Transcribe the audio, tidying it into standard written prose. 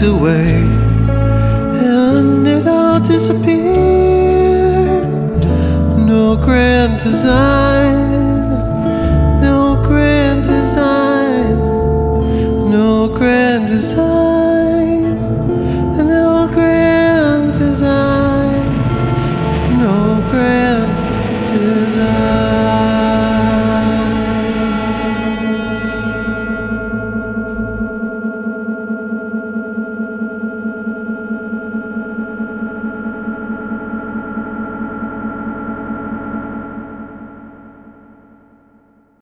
slipped away, and it all disappeared. No grand design.